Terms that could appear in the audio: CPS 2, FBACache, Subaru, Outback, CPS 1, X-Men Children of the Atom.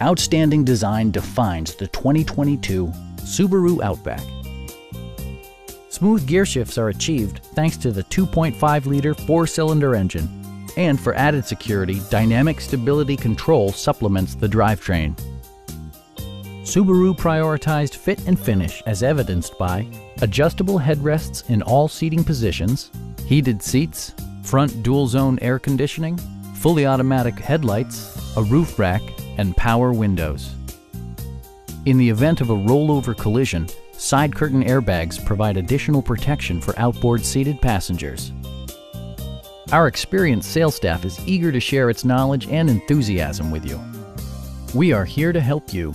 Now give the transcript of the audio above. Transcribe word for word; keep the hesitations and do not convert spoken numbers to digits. Outstanding design defines the twenty twenty-two Subaru Outback. Smooth gear shifts are achieved thanks to the two point five liter four-cylinder engine. And for added security, dynamic stability control supplements the drivetrain. Subaru prioritized fit and finish as evidenced by adjustable headrests in all seating positions, heated seats, front dual-zone air conditioning, fully automatic headlights, a roof rack, and power windows. In the event of a rollover collision, side curtain airbags provide additional protection for outboard seated passengers. Our experienced sales staff is eager to share its knowledge and enthusiasm with you. We are here to help you.